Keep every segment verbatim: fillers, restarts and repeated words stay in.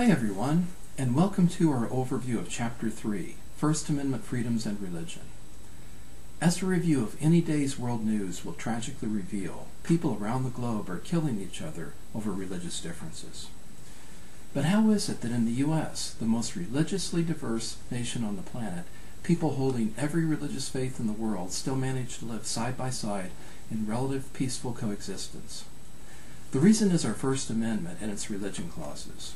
Hi everyone, and welcome to our overview of Chapter three, First Amendment Freedoms and Religion. As a review of any day's world news will tragically reveal, people around the globe are killing each other over religious differences. But how is it that in the U S, the most religiously diverse nation on the planet, people holding every religious faith in the world still manage to live side by side in relative peaceful coexistence? The reason is our First Amendment and its religion clauses,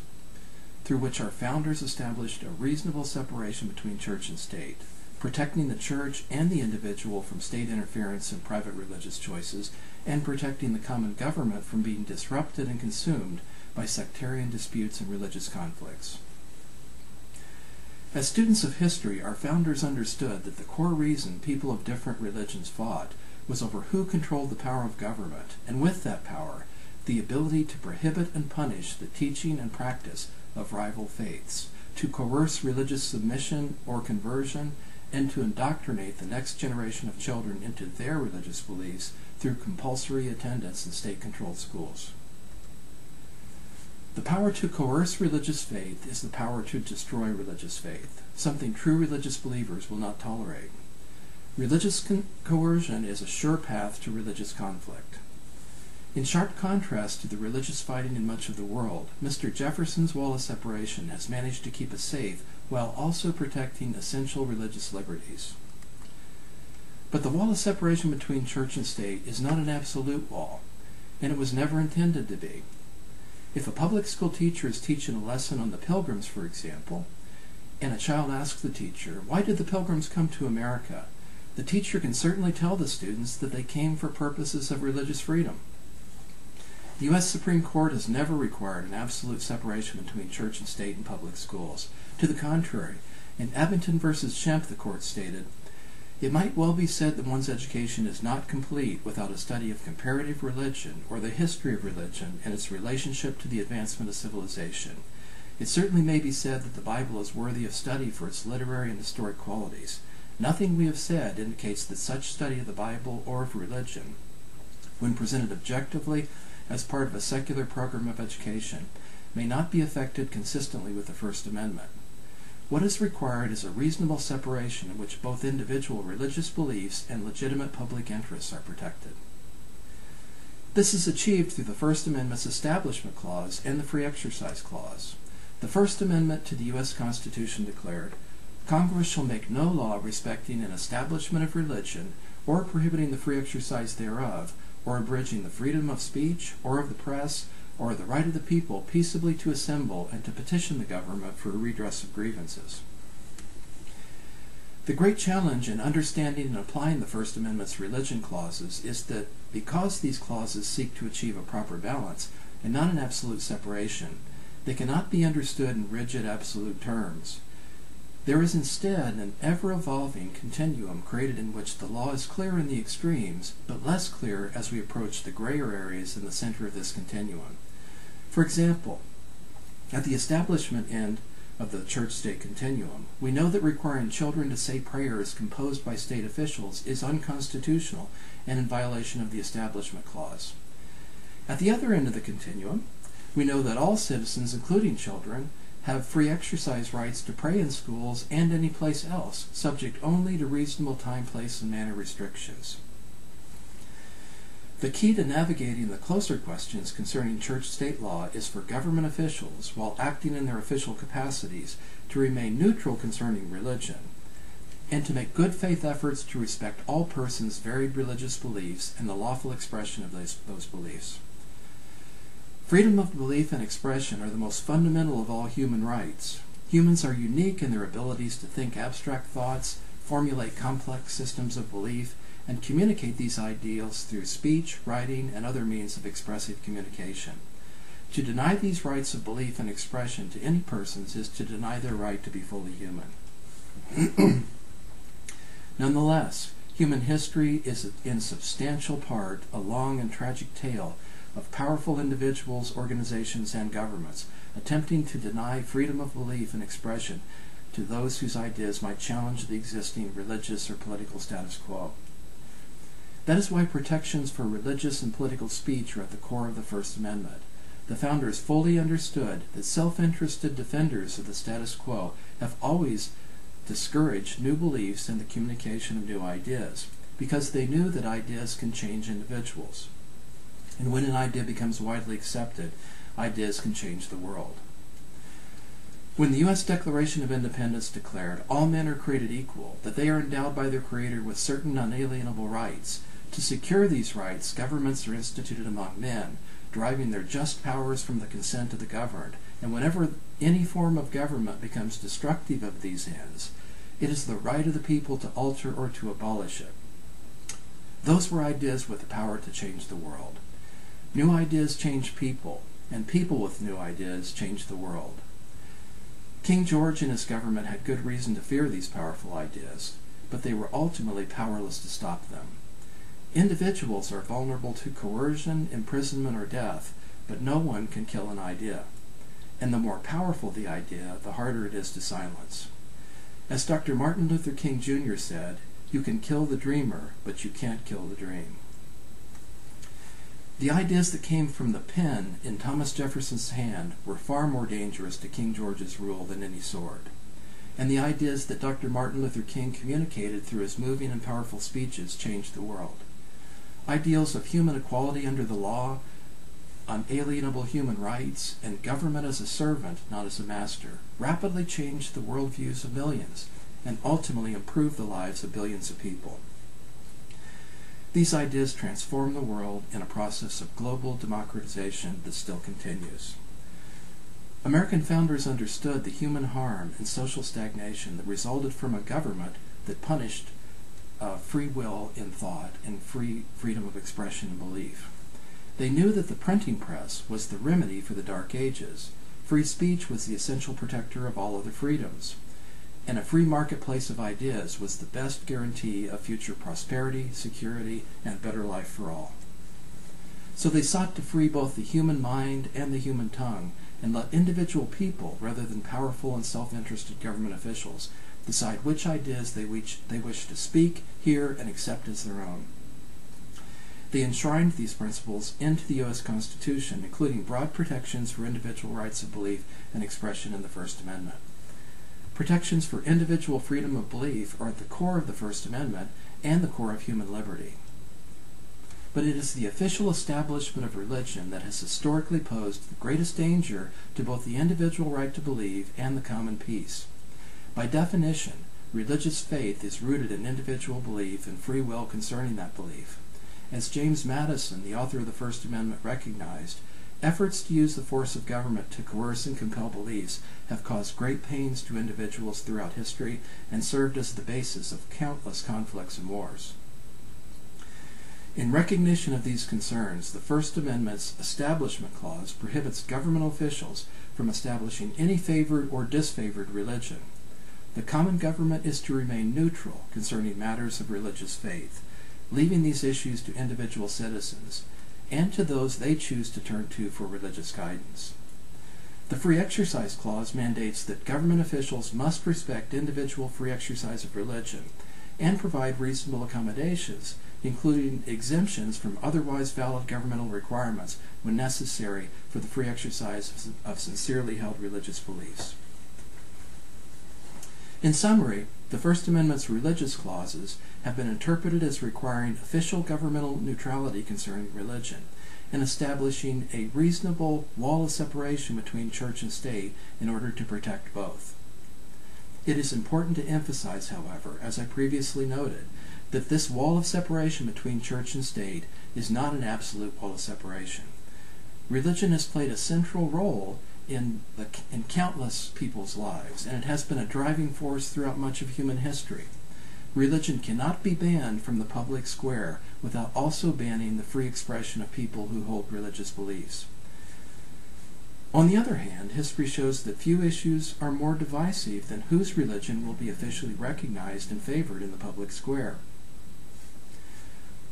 through which our founders established a reasonable separation between church and state, protecting the church and the individual from state interference in private religious choices, and protecting the common government from being disrupted and consumed by sectarian disputes and religious conflicts. As students of history, our founders understood that the core reason people of different religions fought was over who controlled the power of government, and with that power, the ability to prohibit and punish the teaching and practice of rival faiths, to coerce religious submission or conversion, and to indoctrinate the next generation of children into their religious beliefs through compulsory attendance in state-controlled schools. The power to coerce religious faith is the power to destroy religious faith, something true religious believers will not tolerate. Religious con- coercion is a sure path to religious conflict. In sharp contrast to the religious fighting in much of the world, Mister Jefferson's wall of separation has managed to keep us safe while also protecting essential religious liberties. But the wall of separation between church and state is not an absolute wall, and it was never intended to be. If a public school teacher is teaching a lesson on the Pilgrims, for example, and a child asks the teacher, "Why did the Pilgrims come to America?" the teacher can certainly tell the students that they came for purposes of religious freedom. The U S Supreme Court has never required an absolute separation between church and state and public schools. To the contrary, in Abington v. Schempp, the court stated, "It might well be said that one's education is not complete without a study of comparative religion or the history of religion and its relationship to the advancement of civilization. It certainly may be said that the Bible is worthy of study for its literary and historic qualities. Nothing we have said indicates that such study of the Bible or of religion, when presented objectively, as part of a secular program of education, may not be effected consistently with the First Amendment. What is required is a reasonable separation in which both individual religious beliefs and legitimate public interests are protected." This is achieved through the First Amendment's Establishment Clause and the Free Exercise Clause. The First Amendment to the U S Constitution declared, "Congress shall make no law respecting an establishment of religion or prohibiting the free exercise thereof, or abridging the freedom of speech, or of the press, or the right of the people peaceably to assemble and to petition the government for a redress of grievances." The great challenge in understanding and applying the First Amendment's religion clauses is that because these clauses seek to achieve a proper balance and not an absolute separation, they cannot be understood in rigid absolute terms. There is instead an ever-evolving continuum created in which the law is clear in the extremes, but less clear as we approach the grayer areas in the center of this continuum. For example, at the establishment end of the church-state continuum, we know that requiring children to say prayers composed by state officials is unconstitutional and in violation of the Establishment Clause. At the other end of the continuum, we know that all citizens, including children, have free exercise rights to pray in schools and any place else, subject only to reasonable time, place, and manner restrictions. The key to navigating the closer questions concerning church-state law is for government officials, while acting in their official capacities, to remain neutral concerning religion, and to make good faith efforts to respect all persons' varied religious beliefs and the lawful expression of those, those beliefs. Freedom of belief and expression are the most fundamental of all human rights. Humans are unique in their abilities to think abstract thoughts, formulate complex systems of belief, and communicate these ideals through speech, writing, and other means of expressive communication. To deny these rights of belief and expression to any persons is to deny their right to be fully human. Nonetheless, human history is in substantial part a long and tragic tale of powerful individuals, organizations, and governments attempting to deny freedom of belief and expression to those whose ideas might challenge the existing religious or political status quo. That is why protections for religious and political speech are at the core of the First Amendment. the founders fully understood that self-interested defenders of the status quo have always discouraged new beliefs and the communication of new ideas, because they knew that ideas can change individuals. And when an idea becomes widely accepted, ideas can change the world. When the U S Declaration of Independence declared all men are created equal, that they are endowed by their Creator with certain unalienable rights, to secure these rights, governments are instituted among men, deriving their just powers from the consent of the governed, and whenever any form of government becomes destructive of these ends, it is the right of the people to alter or to abolish it. Those were ideas with the power to change the world. New ideas change people, and people with new ideas change the world. King George and his government had good reason to fear these powerful ideas, but they were ultimately powerless to stop them. Individuals are vulnerable to coercion, imprisonment, or death, but no one can kill an idea. And the more powerful the idea, the harder it is to silence. As Doctor Martin Luther King Junior said, "You can kill the dreamer, but you can't kill the dream." The ideas that came from the pen in Thomas Jefferson's hand were far more dangerous to King George's rule than any sword. And the ideas that Doctor Martin Luther King communicated through his moving and powerful speeches changed the world. Ideals of human equality under the law, unalienable human rights, and government as a servant, not as a master, rapidly changed the worldviews of millions and ultimately improved the lives of billions of people. These ideas transform the world in a process of global democratization that still continues. American founders understood the human harm and social stagnation that resulted from a government that punished uh, free will in thought and free freedom of expression and belief. They knew that the printing press was the remedy for the Dark Ages. Free speech was the essential protector of all other freedoms. And a free marketplace of ideas was the best guarantee of future prosperity, security, and better life for all. So they sought to free both the human mind and the human tongue, and let individual people, rather than powerful and self-interested government officials, decide which ideas they wish, they wish to speak, hear, and accept as their own. They enshrined these principles into the U S Constitution, including broad protections for individual rights of belief and expression in the First Amendment. Protections for individual freedom of belief are at the core of the First Amendment and the core of human liberty. But it is the official establishment of religion that has historically posed the greatest danger to both the individual right to believe and the common peace. By definition, religious faith is rooted in individual belief and free will concerning that belief. As James Madison, the author of the First Amendment, recognized, efforts to use the force of government to coerce and compel beliefs have caused great pains to individuals throughout history and served as the basis of countless conflicts and wars. In recognition of these concerns, the First Amendment's Establishment Clause prohibits government officials from establishing any favored or disfavored religion. The common government is to remain neutral concerning matters of religious faith, leaving these issues to individual citizens, and to those they choose to turn to for religious guidance. The Free Exercise Clause mandates that government officials must respect individual free exercise of religion and provide reasonable accommodations, including exemptions from otherwise valid governmental requirements when necessary for the free exercise of sincerely held religious beliefs. In summary, the First Amendment's religious clauses have been interpreted as requiring official governmental neutrality concerning religion and establishing a reasonable wall of separation between church and state in order to protect both. It is important to emphasize, however, as I previously noted, that this wall of separation between church and state is not an absolute wall of separation. Religion has played a central role In, the, in countless people's lives, and it has been a driving force throughout much of human history. Religion cannot be banned from the public square without also banning the free expression of people who hold religious beliefs. On the other hand, history shows that few issues are more divisive than whose religion will be officially recognized and favored in the public square.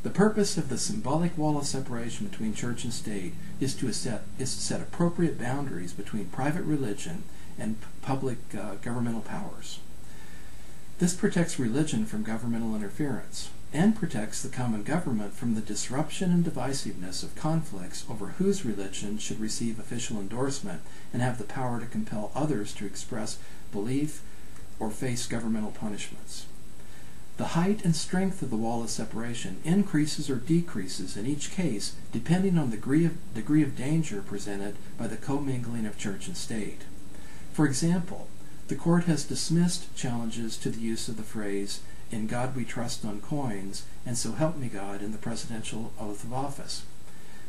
The purpose of the symbolic wall of separation between church and state is to set, is to set appropriate boundaries between private religion and public uh, governmental powers. This protects religion from governmental interference. and protects the common government from the disruption and divisiveness of conflicts over whose religion should receive official endorsement and have the power to compel others to express belief or face governmental punishments. The height and strength of the wall of separation increases or decreases in each case depending on the degree of, degree of danger presented by the commingling of church and state. For example, the court has dismissed challenges to the use of the phrase, "In God we trust" on coins, and "So help me God" in the presidential oath of office.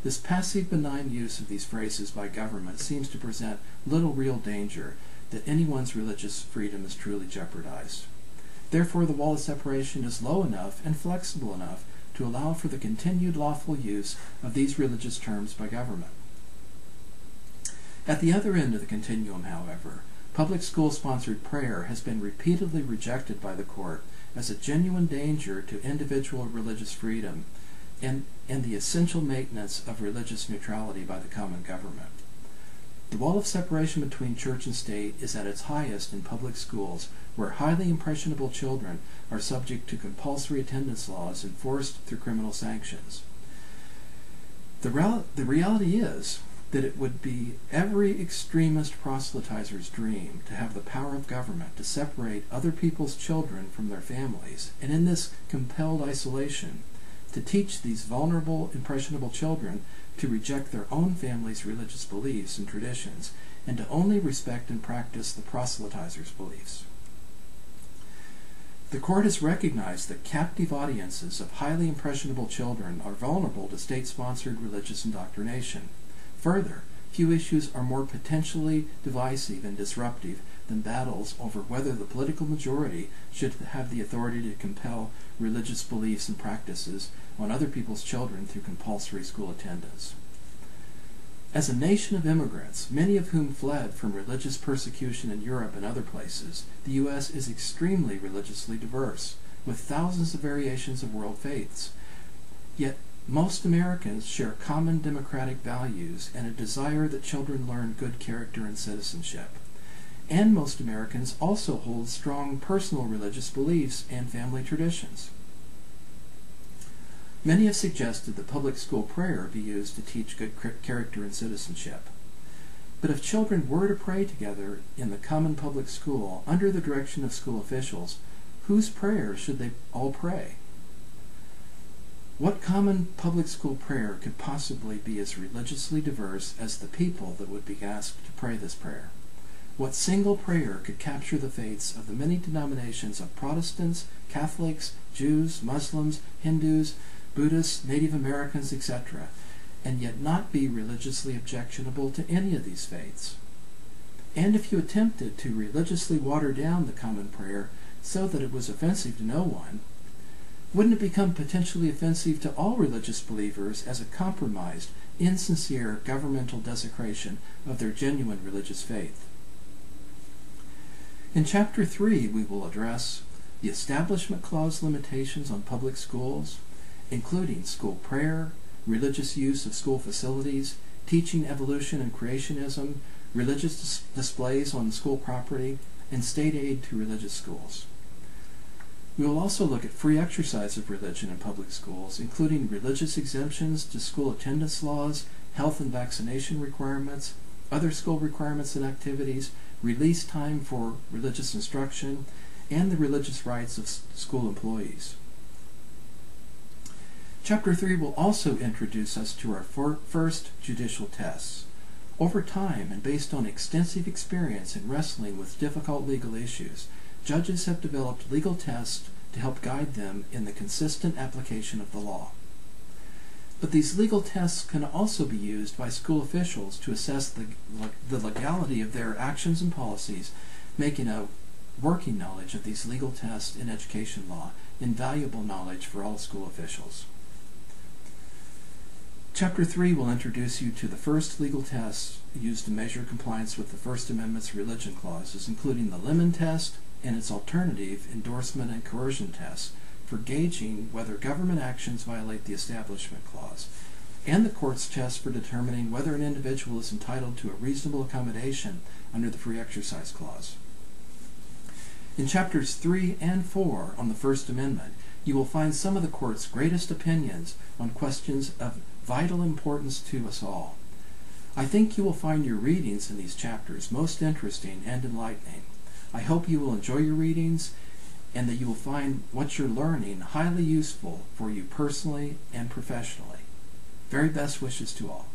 This passive benign use of these phrases by government seems to present little real danger that anyone's religious freedom is truly jeopardized. Therefore, the wall of separation is low enough and flexible enough to allow for the continued lawful use of these religious terms by government. At the other end of the continuum, however, public school-sponsored prayer has been repeatedly rejected by the court as a genuine danger to individual religious freedom and, and the essential maintenance of religious neutrality by the common government. The wall of separation between church and state is at its highest in public schools, where highly impressionable children are subject to compulsory attendance laws enforced through criminal sanctions. The, real, the reality is that it would be every extremist proselytizer's dream to have the power of government to separate other people's children from their families, and in this compelled isolation, to teach these vulnerable, impressionable children to reject their own family's religious beliefs and traditions, and to only respect and practice the proselytizer's beliefs. The court has recognized that captive audiences of highly impressionable children are vulnerable to state-sponsored religious indoctrination. Further, few issues are more potentially divisive and disruptive than battles over whether the political majority should have the authority to compel religious beliefs and practices on other people's children through compulsory school attendance. As a nation of immigrants, many of whom fled from religious persecution in Europe and other places, the U S is extremely religiously diverse, with thousands of variations of world faiths. Yet, most Americans share common democratic values and a desire that children learn good character and citizenship. And most Americans also hold strong personal religious beliefs and family traditions. Many have suggested that public school prayer be used to teach good character and citizenship. But if children were to pray together in the common public school under the direction of school officials, whose prayer should they all pray? What common public school prayer could possibly be as religiously diverse as the people that would be asked to pray this prayer? What single prayer could capture the faiths of the many denominations of Protestants, Catholics, Jews, Muslims, Hindus, Buddhists, Native Americans, et cetera, and yet not be religiously objectionable to any of these faiths? And if you attempted to religiously water down the common prayer so that it was offensive to no one, wouldn't it become potentially offensive to all religious believers as a compromised, insincere governmental desecration of their genuine religious faith? In Chapter three, we will address the Establishment Clause limitations on public schools, including school prayer, religious use of school facilities, teaching evolution and creationism, religious dis- displays on school property, and state aid to religious schools. We will also look at free exercise of religion in public schools, including religious exemptions to school attendance laws, health and vaccination requirements, other school requirements and activities, release time for religious instruction, and the religious rights of school employees. Chapter three will also introduce us to our first judicial tests. Over time, and based on extensive experience in wrestling with difficult legal issues, judges have developed legal tests to help guide them in the consistent application of the law. But these legal tests can also be used by school officials to assess the, the legality of their actions and policies, making a working knowledge of these legal tests in education law invaluable knowledge for all school officials. Chapter three will introduce you to the first legal tests used to measure compliance with the First Amendment's religion clauses, including the Lemon test, and its alternative endorsement and coercion tests for gauging whether government actions violate the Establishment Clause, and the court's test for determining whether an individual is entitled to a reasonable accommodation under the Free Exercise Clause. In Chapters three and four on the First Amendment, you will find some of the Court's greatest opinions on questions of vital importance to us all. I think you will find your readings in these chapters most interesting and enlightening. I hope you will enjoy your readings and that you will find what you're learning highly useful for you personally and professionally. Very best wishes to all.